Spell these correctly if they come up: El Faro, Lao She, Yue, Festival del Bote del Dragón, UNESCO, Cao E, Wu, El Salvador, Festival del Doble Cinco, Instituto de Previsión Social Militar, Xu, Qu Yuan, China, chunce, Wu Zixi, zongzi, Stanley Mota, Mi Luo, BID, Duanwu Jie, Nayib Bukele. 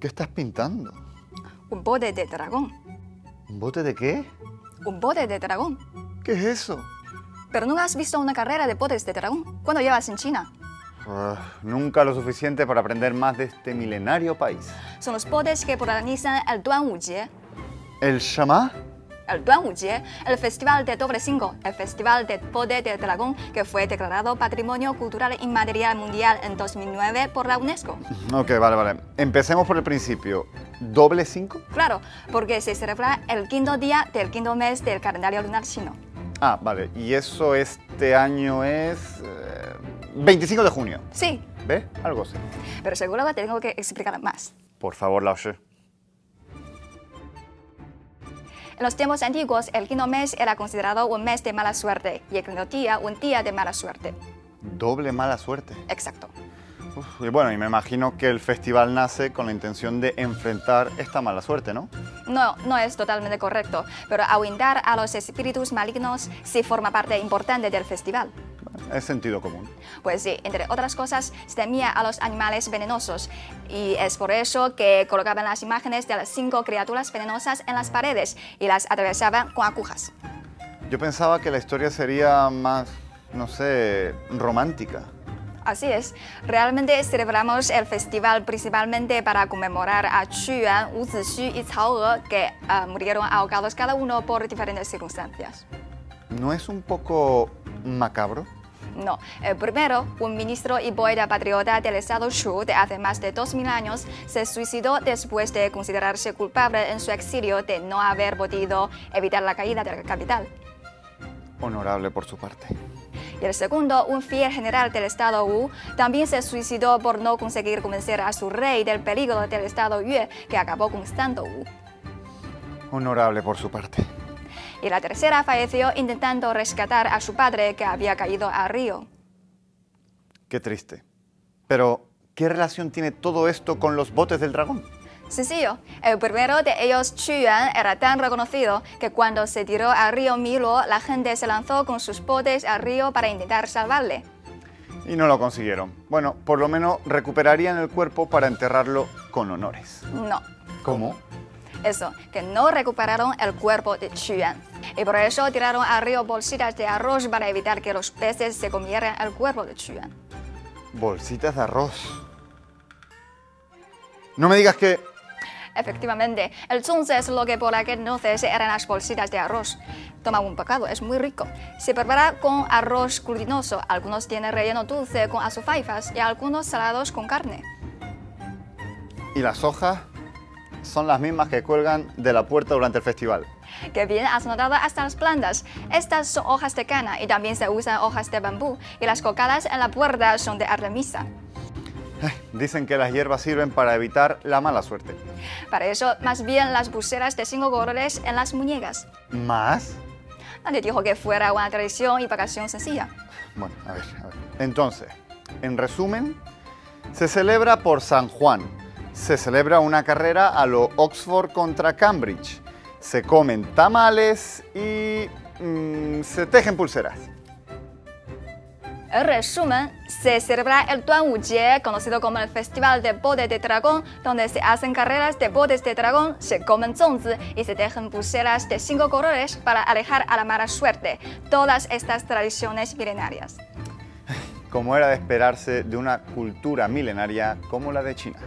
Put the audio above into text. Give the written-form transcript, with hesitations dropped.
¿Qué estás pintando? Un bote de dragón. ¿Un bote de qué? Un bote de dragón. ¿Qué es eso? ¿Pero nunca has visto una carrera de botes de dragón? ¿Cuándo llevas en China? Nunca lo suficiente para aprender más de este milenario país. Son los botes que protagonizan el Duanwu Jie. ¿El chamá? El Duanwu Jie, el Festival de Doble Cinco, el Festival de Bote de Dragón que fue declarado Patrimonio Cultural Inmaterial Mundial en 2009 por la UNESCO. Ok, vale, vale. Empecemos por el principio. ¿Doble cinco? Claro, porque se celebra el quinto día del quinto mes del calendario lunar chino. Ah, vale. Y eso este año es... 25 de junio. Sí. ¿Ves? Algo así. Pero seguro que tengo que explicar más. Por favor, Lao She. En los tiempos antiguos, el quinto mes era considerado un mes de mala suerte y el quinto día, un día de mala suerte. ¿Doble mala suerte? Exacto. Uf, y bueno, y me imagino que el festival nace con la intención de enfrentar esta mala suerte, ¿no? No es totalmente correcto, pero ahuyentar a los espíritus malignos sí forma parte importante del festival. Es sentido común. Pues sí, entre otras cosas, se temía a los animales venenosos y es por eso que colocaban las imágenes de las 5 criaturas venenosas en las paredes y las atravesaban con agujas. Yo pensaba que la historia sería más, no sé, romántica. Así es. Realmente celebramos el festival principalmente para conmemorar a Qu Yuan, Wu Zixi y Cao E, que murieron ahogados cada uno por diferentes circunstancias. ¿No es un poco macabro? No. Primero, un ministro y boida patriota del estado Xu de hace más de 2000 años se suicidó después de considerarse culpable en su exilio de no haber podido evitar la caída de la capital. Honorable por su parte. Y el segundo, un fiel general del estado Wu, también se suicidó por no conseguir convencer a su rey del peligro del estado Yue, que acabó conquistando Wu. Honorable por su parte. Y la tercera falleció intentando rescatar a su padre, que había caído al río. Qué triste. Pero, ¿qué relación tiene todo esto con los botes del dragón? Sencillo. El primero de ellos, Qu Yuan, era tan reconocido que cuando se tiró al río Mi Luo, la gente se lanzó con sus botes al río para intentar salvarle. Y no lo consiguieron. Bueno, por lo menos recuperarían el cuerpo para enterrarlo con honores. No. ¿Cómo? Eso, que no recuperaron el cuerpo de Qu Yuan. Y por eso tiraron al río bolsitas de arroz para evitar que los peces se comieran el cuerpo de Qu Yuan. ¿Bolsitas de arroz? No me digas que... Efectivamente, el chunce es lo que por aquel entonces eran las bolsitas de arroz. Toma un bocado, es muy rico. Se prepara con arroz glutinoso, algunos tienen relleno dulce con alcaparras y algunos salados con carne. ¿Y las hojas? Son las mismas que cuelgan de la puerta durante el festival. ¡Qué bien has notado hasta las plantas! Estas son hojas de cana y también se usan hojas de bambú y las colgadas en la puerta son de artemisa. Dicen que las hierbas sirven para evitar la mala suerte. Para eso, más bien las pulseras de 5 colores en las muñecas. ¿Más? Nadie dijo que fuera una tradición y vacación sencilla. Bueno, a ver. Entonces, en resumen, se celebra por San Juan. Se celebra una carrera a lo Oxford contra Cambridge. Se comen tamales y... se tejen pulseras. En resumen, se celebra el Duanwu Jie, conocido como el Festival de Botes de Dragón, donde se hacen carreras de botes de dragón, se comen zongzi y se tejen pulseras de 5 colores para alejar a la mala suerte. Todas estas tradiciones milenarias. Como era de esperarse de una cultura milenaria como la de China.